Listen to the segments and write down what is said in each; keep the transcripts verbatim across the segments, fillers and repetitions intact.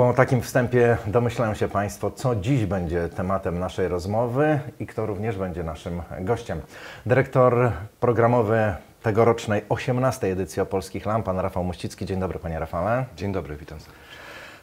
Po takim wstępie domyślają się Państwo, co dziś będzie tematem naszej rozmowy i kto również będzie naszym gościem. Dyrektor programowy tegorocznej osiemnastej edycji Opolskich Lam, pan Rafał Mościcki. Dzień dobry, panie Rafale. Dzień dobry, witam serdecznie.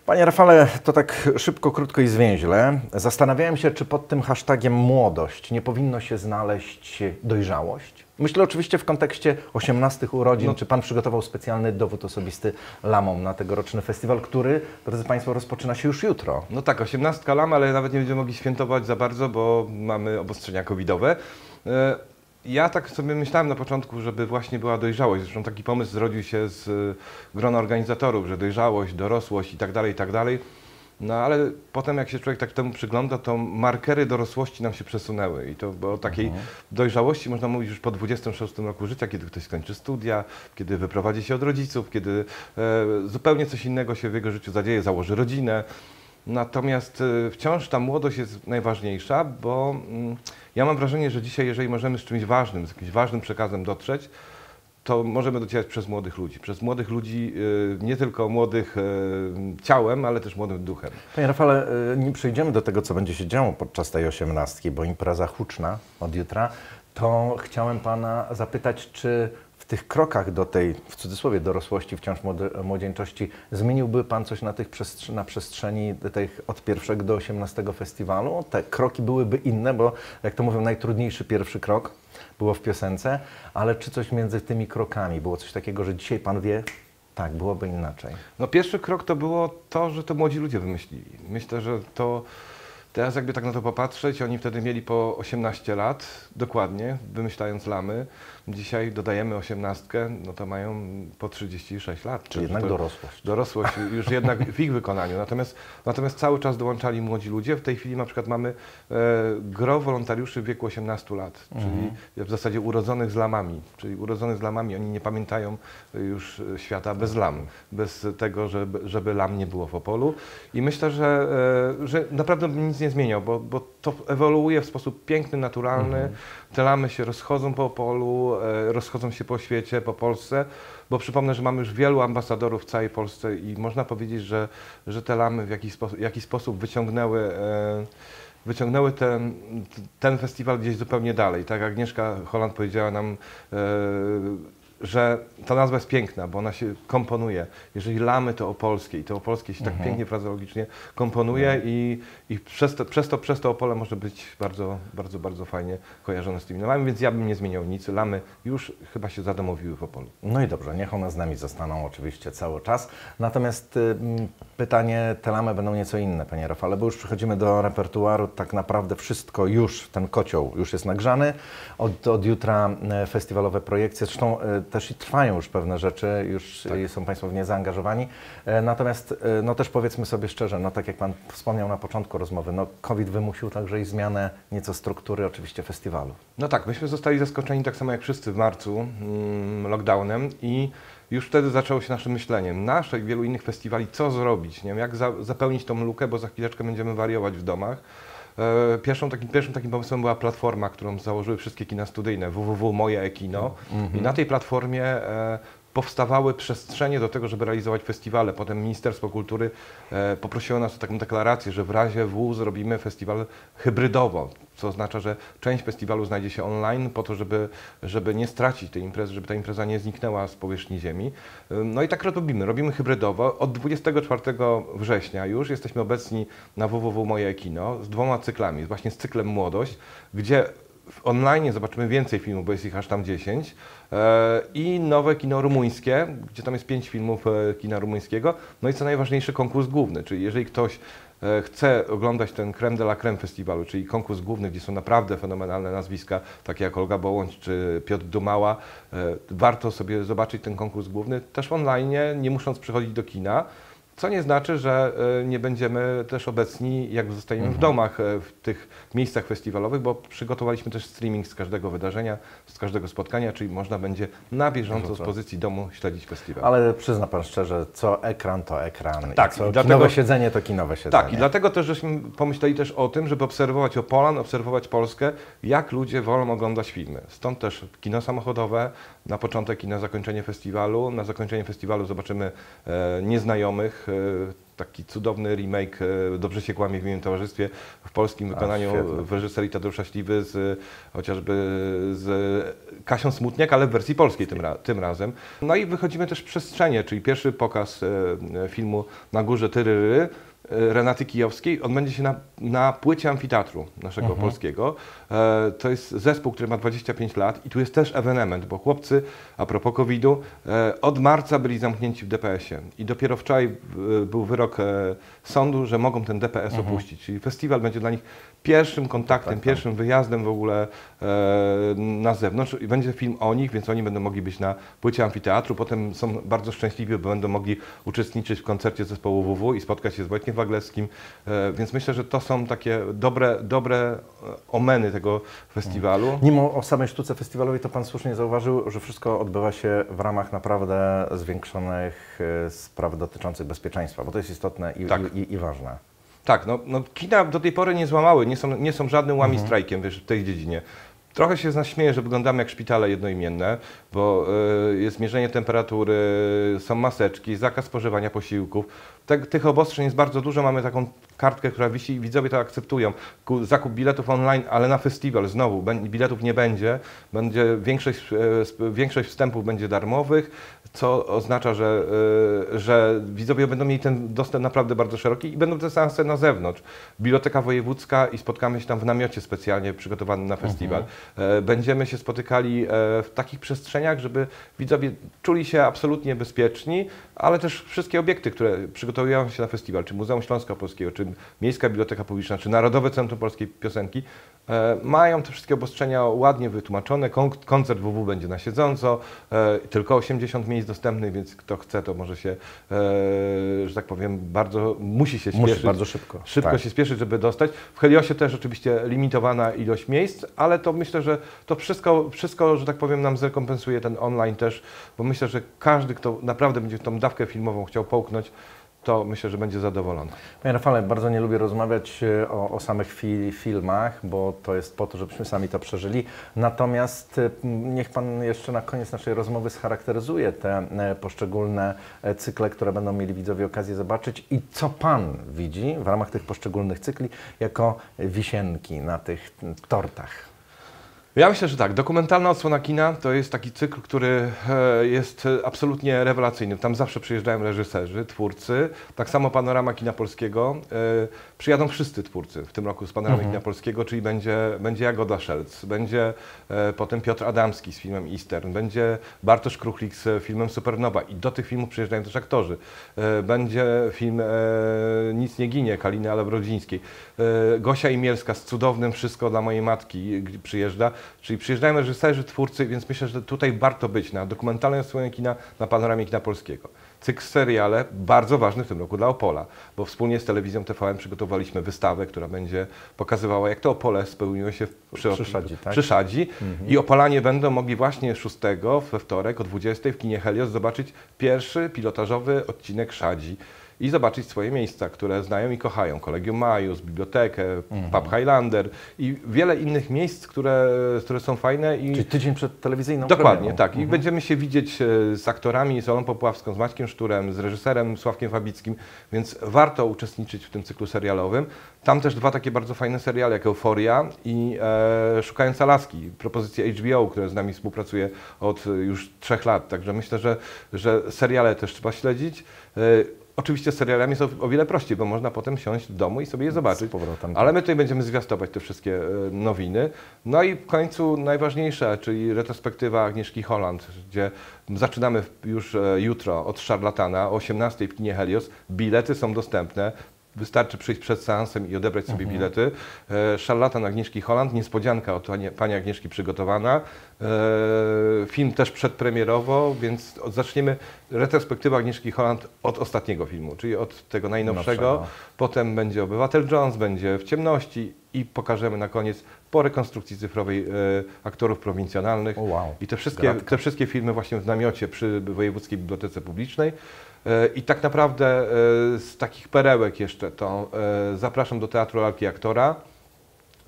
Panie Rafale, to tak szybko, krótko i zwięźle. Zastanawiałem się, czy pod tym hashtagiem młodość nie powinno się znaleźć dojrzałość? Myślę oczywiście w kontekście osiemnastych urodzin. No. Czy pan przygotował specjalny dowód osobisty Lamom na tegoroczny festiwal, który, drodzy Państwo, rozpoczyna się już jutro? No tak, osiemnastka Lam, ale nawet nie będziemy mogli świętować za bardzo, bo mamy obostrzenia covidowe. Ja tak sobie myślałem na początku, żeby właśnie była dojrzałość. Zresztą taki pomysł zrodził się z grona organizatorów, że dojrzałość, dorosłość i tak dalej, i tak dalej. No ale potem jak się człowiek tak temu przygląda, to markery dorosłości nam się przesunęły i to o takiej mhm. dojrzałości można mówić już po dwudziestym szóstym roku życia, kiedy ktoś skończy studia, kiedy wyprowadzi się od rodziców, kiedy e, zupełnie coś innego się w jego życiu zadzieje, założy rodzinę. Natomiast wciąż ta młodość jest najważniejsza, bo ja mam wrażenie, że dzisiaj, jeżeli możemy z czymś ważnym, z jakimś ważnym przekazem dotrzeć, to możemy docierać przez młodych ludzi. Przez młodych ludzi, nie tylko młodych ciałem, ale też młodym duchem. Panie Rafale, nie przejdziemy do tego, co będzie się działo podczas tej osiemnastki, bo impreza huczna od jutra, to chciałem pana zapytać, czy w tych krokach do tej, w cudzysłowie, dorosłości, wciąż młodzieńczości, zmieniłby pan coś na, tych przestrze na przestrzeni tych od pierwszego do osiemnastego festiwalu? Te kroki byłyby inne, bo jak to mówią, najtrudniejszy pierwszy krok było w piosence, ale czy coś między tymi krokami było coś takiego, że dzisiaj pan wie, tak, byłoby inaczej? No pierwszy krok to było to, że to młodzi ludzie wymyślili. Myślę, że to... Teraz jakby tak na to popatrzeć, oni wtedy mieli po osiemnaście lat, dokładnie, wymyślając lamy. Dzisiaj dodajemy osiemnastkę, no to mają po trzydzieści sześć lat. Czyli jednak dorosłość. Dorosłość już jednak w ich wykonaniu. Natomiast, natomiast cały czas dołączali młodzi ludzie. W tej chwili na przykład mamy e, gro wolontariuszy w wieku osiemnastu lat, mhm. czyli w zasadzie urodzonych z lamami. Czyli urodzonych z lamami, oni nie pamiętają już świata bez lam, bez tego, żeby, żeby lam nie było w Opolu. I myślę, że, e, że naprawdę nic nie zmieniał, bo, bo to ewoluuje w sposób piękny, naturalny. Mhm. Te lamy się rozchodzą po Opolu, rozchodzą się po świecie, po Polsce, bo przypomnę, że mamy już wielu ambasadorów w całej Polsce i można powiedzieć, że, że te lamy w jakiś, spo, jakiś sposób wyciągnęły, wyciągnęły ten, ten festiwal gdzieś zupełnie dalej. Tak jak Agnieszka Holland powiedziała nam, że ta nazwa jest piękna, bo ona się komponuje. Jeżeli lamy, to opolskie i to opolskie się mhm. tak pięknie, frazeologicznie komponuje mhm. i, i przez, to, przez, to, przez to Opole może być bardzo, bardzo, bardzo fajnie kojarzone z tymi lamami, więc ja bym nie zmieniał nic. Lamy już chyba się zadomowiły w Opolu. No i dobrze, niech one z nami zostaną oczywiście cały czas. Natomiast y, pytanie, te lamy będą nieco inne, panie Rafale, bo już przechodzimy do repertuaru. Tak naprawdę wszystko już, ten kocioł już jest nagrzany. Od, od jutra festiwalowe projekcje, zresztą y, też i trwają już pewne rzeczy, już tak. są Państwo w nie zaangażowani. Natomiast no też powiedzmy sobie szczerze, no tak jak Pan wspomniał na początku rozmowy, no COVID wymusił także i zmianę nieco struktury oczywiście festiwalu. No tak, myśmy zostali zaskoczeni tak samo jak wszyscy w marcu lockdownem i już wtedy zaczęło się nasze myślenie, nasze i wielu innych festiwali, co zrobić, nie wiem, jak za, zapełnić tą lukę, bo za chwileczkę będziemy wariować w domach. Pierwszą takim, pierwszym takim pomysłem była platforma, którą założyły wszystkie kina studyjne, w w w kropka Mojekino mm-hmm. i na tej platformie e, powstawały przestrzenie do tego, żeby realizować festiwale. Potem Ministerstwo Kultury e, poprosiło nas o taką deklarację, że w razie W zrobimy festiwal hybrydowo, co oznacza, że część festiwalu znajdzie się online po to, żeby, żeby nie stracić tej imprezy, żeby ta impreza nie zniknęła z powierzchni ziemi. No i tak robimy, robimy hybrydowo. Od dwudziestego czwartego września już jesteśmy obecni na w w w kropka Mojekino z dwoma cyklami, właśnie z cyklem Młodość, gdzie w online zobaczymy więcej filmów, bo jest ich aż tam dziesięć. I nowe kino rumuńskie, gdzie tam jest pięć filmów kina rumuńskiego. No i co najważniejsze, konkurs główny, czyli jeżeli ktoś chce oglądać ten creme de la creme festiwalu, czyli konkurs główny, gdzie są naprawdę fenomenalne nazwiska, takie jak Olga Bołącz czy Piotr Dumała, warto sobie zobaczyć ten konkurs główny też online, nie musząc przychodzić do kina. Co nie znaczy, że nie będziemy też obecni, jak zostajemy mhm. w domach, w tych miejscach festiwalowych, bo przygotowaliśmy też streaming z każdego wydarzenia, z każdego spotkania, czyli można będzie na bieżąco z pozycji domu śledzić festiwal. Ale przyzna pan szczerze, co ekran to ekran, tak, i co i dlatego, kinowe siedzenie to kinowe siedzenie. Tak, i dlatego też żeśmy pomyśleli też o tym, żeby obserwować Opolan, obserwować Polskę, jak ludzie wolą oglądać filmy. Stąd też kino samochodowe na początek i na zakończenie festiwalu. Na zakończenie festiwalu zobaczymy e, Nieznajomych, taki cudowny remake Dobrze się kłamie w imieniu towarzystwie w polskim wykonaniu w reżyserii Tadeusza Szaśliwy z chociażby z Kasią Smutniak, ale w wersji polskiej tym, ra, tym razem. No i wychodzimy też w Przestrzenie, czyli pierwszy pokaz filmu Na górze Tyryry Renaty Kijowskiej. On będzie się na, na płycie amfiteatru naszego mhm. polskiego. E, to jest zespół, który ma dwadzieścia pięć lat i tu jest też ewenement, bo chłopcy, a propos kowida, e, od marca byli zamknięci w D P S ie i dopiero wczoraj e, był wyrok e, sądu, że mogą ten D P S mhm. opuścić. Czyli festiwal będzie dla nich pierwszym kontaktem, tak, pierwszym tak. wyjazdem w ogóle e, na zewnątrz. I będzie film o nich, więc oni będą mogli być na płycie amfiteatru. Potem są bardzo szczęśliwi, bo będą mogli uczestniczyć w koncercie zespołu W W i spotkać się z Wojtkiem Waglewskim, więc myślę, że to są takie dobre, dobre omeny tego festiwalu. Nim o samej sztuce festiwalowej, to pan słusznie zauważył, że wszystko odbywa się w ramach naprawdę zwiększonych spraw dotyczących bezpieczeństwa, bo to jest istotne i, tak. i, i ważne. Tak, no, no kina do tej pory nie złamały, nie są, nie są żadnym łami mhm. strajkiem wiesz, w tej dziedzinie. Trochę się z nas śmieje, że wyglądamy jak szpitale jednoimienne, bo y, jest mierzenie temperatury, są maseczki, zakaz spożywania posiłków. Tak, tych obostrzeń jest bardzo dużo, mamy taką kartkę, która wisi i widzowie to akceptują. Zakup biletów online, ale na festiwal znowu biletów nie będzie. Będzie większość, większość wstępów będzie darmowych, co oznacza, że, że widzowie będą mieli ten dostęp naprawdę bardzo szeroki i będą te seanse na zewnątrz. Biblioteka Wojewódzka i spotkamy się tam w namiocie specjalnie przygotowanym na festiwal. Mhm. Będziemy się spotykali w takich przestrzeniach, żeby widzowie czuli się absolutnie bezpieczni, ale też wszystkie obiekty, które przygotowują się na festiwal, czy Muzeum Śląska Polskiego, czy Miejska Biblioteka Publiczna, czy Narodowe Centrum Polskiej Piosenki, e, mają te wszystkie obostrzenia ładnie wytłumaczone. Kon koncert W W będzie na siedząco, e, tylko osiemdziesiąt miejsc dostępnych, więc kto chce, to może się, e, że tak powiem, bardzo musi się spieszyć. Musi bardzo szybko. Szybko tak. się spieszyć, żeby dostać. W Heliosie też oczywiście limitowana ilość miejsc, ale to myślę, że to wszystko, wszystko, że tak powiem, nam zrekompensuje ten online też, bo myślę, że każdy, kto naprawdę będzie tą dawkę filmową chciał połknąć, to myślę, że będzie zadowolony. Panie Rafale, bardzo nie lubię rozmawiać o, o samych fi filmach, bo to jest po to, żebyśmy sami to przeżyli. Natomiast niech pan jeszcze na koniec naszej rozmowy scharakteryzuje te poszczególne cykle, które będą mieli widzowie okazję zobaczyć i co pan widzi w ramach tych poszczególnych cykli jako wisienki na tych tortach. Ja myślę, że tak, dokumentalna odsłona kina to jest taki cykl, który jest absolutnie rewelacyjny. Tam zawsze przyjeżdżają reżyserzy, twórcy, tak samo Panorama Kina Polskiego. Przyjadą wszyscy twórcy w tym roku z Panoramy mhm. Kina Polskiego, czyli będzie, będzie Jagoda Szelc, będzie potem Piotr Adamski z filmem Eastern, będzie Bartosz Kruchlik z filmem Supernowa i do tych filmów przyjeżdżają też aktorzy. Będzie film Nic nie ginie Kaliny Alebrodzińskiej. Gosia Imielska z cudownym Wszystko dla mojej matki przyjeżdża. Czyli przyjeżdżają reżyserzy, twórcy, więc myślę, że tutaj warto być na dokumentalnej odsłonie kina, na Panoramie Kina Polskiego. Cykl seriale, bardzo ważny w tym roku dla Opola, bo wspólnie z Telewizją T V M przygotowaliśmy wystawę, która będzie pokazywała, jak to Opole spełniło się przy, przy Szadzi. Tak? Przy Szadzi. Mhm. I Opolanie będą mogli właśnie szóstego we wtorek o dwudziestej w kinie Helios zobaczyć pierwszy pilotażowy odcinek Szadzi i zobaczyć swoje miejsca, które znają i kochają. Kolegium Majus, bibliotekę, mhm. Pub Highlander i wiele innych miejsc, które, które są fajne. I... Czyli tydzień przed telewizyjną Dokładnie, premierą. Tak. Mhm. I będziemy się widzieć z aktorami, z Olą Popławską, z Maćkiem Szturem, z reżyserem Sławkiem Fabickim, więc warto uczestniczyć w tym cyklu serialowym. Tam też dwa takie bardzo fajne seriale, jak Euforia i e, Szukając Alaski, propozycje H B O, które z nami współpracuje od już trzech lat. Także myślę, że, że seriale też trzeba śledzić. E, Oczywiście z serialami jest o wiele prościej, bo można potem siąść w domu i sobie je zobaczyć. Ale my tutaj będziemy zwiastować te wszystkie nowiny. No i w końcu najważniejsze, czyli retrospektywa Agnieszki Holland, gdzie zaczynamy już jutro od Szarlatana o osiemnastej w kinie Helios. Bilety są dostępne. Wystarczy przyjść przed seansem i odebrać sobie mhm. bilety. E, Szarlatan Agnieszki Holland, niespodzianka od pani Agnieszki przygotowana. E, film też przedpremierowo, więc od, zaczniemy retrospektywę Agnieszki Holland od ostatniego filmu, czyli od tego najnowszego. Nowszego. Potem będzie Obywatel Jones, będzie W ciemności i pokażemy na koniec po rekonstrukcji cyfrowej e, Aktorów prowincjonalnych. O, wow. I te wszystkie, te wszystkie filmy właśnie w namiocie przy Wojewódzkiej Bibliotece Publicznej. I tak naprawdę z takich perełek jeszcze to zapraszam do Teatru Larki Aktora.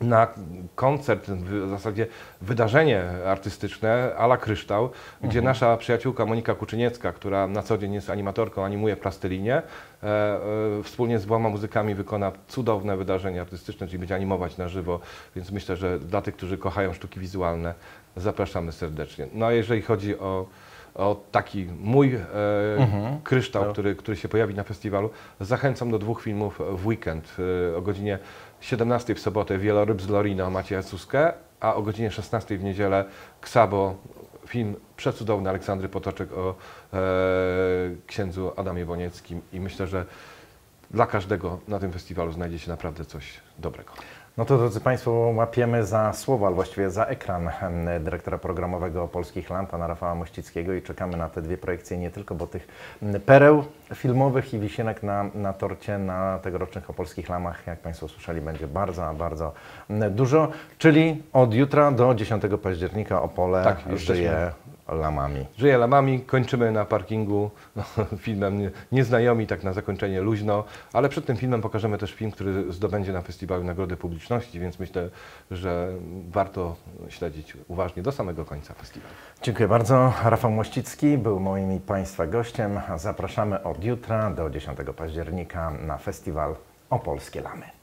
na koncert, w zasadzie wydarzenie artystyczne à la Kryształ, mhm. gdzie nasza przyjaciółka Monika Kuczyniecka, która na co dzień jest animatorką, animuje Plastelinie, e, e, wspólnie z dwoma muzykami wykona cudowne wydarzenie artystyczne, czyli będzie animować na żywo, więc myślę, że dla tych, którzy kochają sztuki wizualne, zapraszamy serdecznie. No a jeżeli chodzi o O taki mój e, mhm. kryształ, no. który, który się pojawi na festiwalu. Zachęcam do dwóch filmów w weekend. E, o godzinie siedemnastej w sobotę Wieloryb z Lorino Macieja Suskę, a o godzinie szesnastej w niedzielę Ksabo, film przecudowny Aleksandry Potoczek o e, księdzu Adamie Bonieckim. I myślę, że dla każdego na tym festiwalu znajdzie się naprawdę coś dobrego. No to, drodzy Państwo, łapiemy za słowo, albo właściwie za ekran dyrektora programowego Opolskich Lam, pana Rafała Mościckiego, i czekamy na te dwie projekcje nie tylko, bo tych pereł filmowych i wisienek na, na torcie na tegorocznych Opolskich Lamach, jak Państwo słyszeli, będzie bardzo, bardzo dużo, czyli od jutra do dziesiątego października Opole tak, żyje lamami. Żyje lamami, kończymy na parkingu no, filmem Nieznajomi, tak na zakończenie luźno, ale przed tym filmem pokażemy też film, który zdobędzie na festiwalu Nagrody Publiczności, więc myślę, że warto śledzić uważnie do samego końca festiwalu. Dziękuję bardzo. Rafał Mościcki był moim i Państwa gościem. Zapraszamy od jutra do dziesiątego października na festiwal Opolskie Lamy.